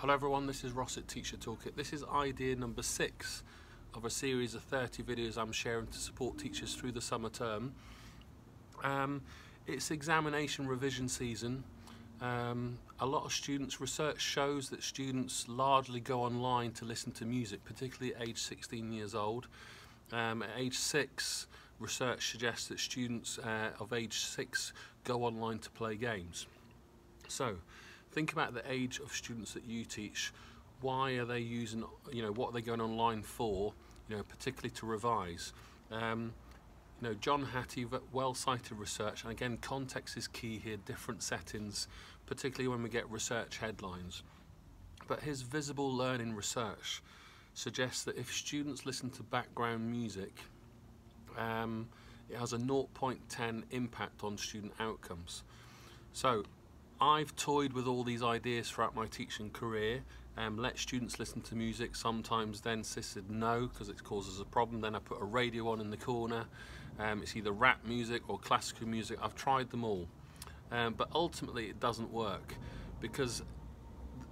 Hello everyone, this is Rosset Teacher Toolkit. This is idea number 6 of a series of 30 videos I'm sharing to support teachers through the summer term. It's examination revision season. A lot of students, research shows that students largely go online to listen to music, particularly at age 16 years old. At age 6, research suggests that students of age 6 go online to play games. So, think about the age of students that you teach. Why are they using, what are they going online for, particularly to revise? John Hattie, well-cited research, and again, context is key here, different settings, particularly when we get research headlines. But his visible learning research suggests that if students listen to background music, it has a 0.10 impact on student outcomes. So, I've toyed with all these ideas throughout my teaching career. Let students listen to music, sometimes then insisted no because it causes a problem. Then I put a radio on in the corner. It's either rap music or classical music. I've tried them all. But ultimately it doesn't work because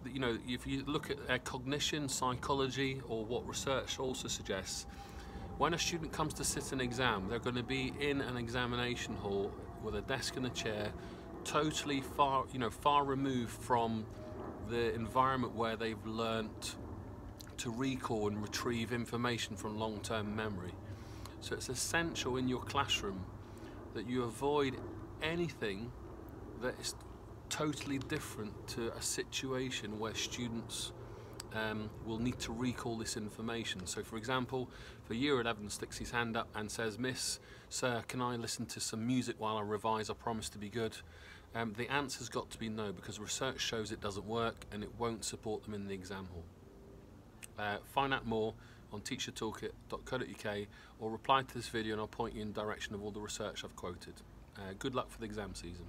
if you look at cognition, psychology, or what research also suggests, when a student comes to sit an exam, they're going to be in an examination hall with a desk and a chair, totally far removed from the environment where they've learnt to recall and retrieve information from long-term memory. So it's essential in your classroom that you avoid anything that is totally different to a situation where students will need to recall this information. So for example, for year 11 sticks his hand up and says, "Miss, sir, can I listen to some music while I revise? I promise to be good." The answer's got to be no, because research shows it doesn't work and it won't support them in the exam hall. Find out more on teachertoolkit.co.uk or reply to this video and I'll point you in the direction of all the research I've quoted. Good luck for the exam season.